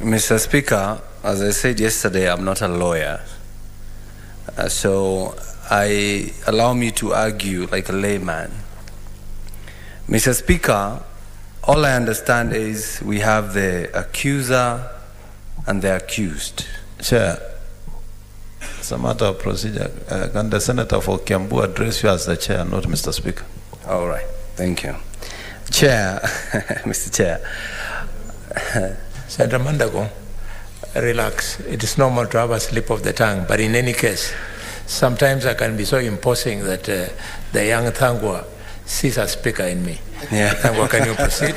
Mr. Speaker, as I said yesterday, I'm not a lawyer. Allow me to argue like a layman. Mr. Speaker, all I understand is we have the accuser and the accused. Chair, it's a matter of procedure. Can the Senator for Kiambu address you as the Chair, not Mr. Speaker? All right. Thank you. Chair, Mr. Chair. Senator Mandago, relax. It is normal to have a slip of the tongue, but in any case, sometimes I can be so imposing that the young Thangwa sees a speaker in me. Yeah. Thangwa, can you proceed?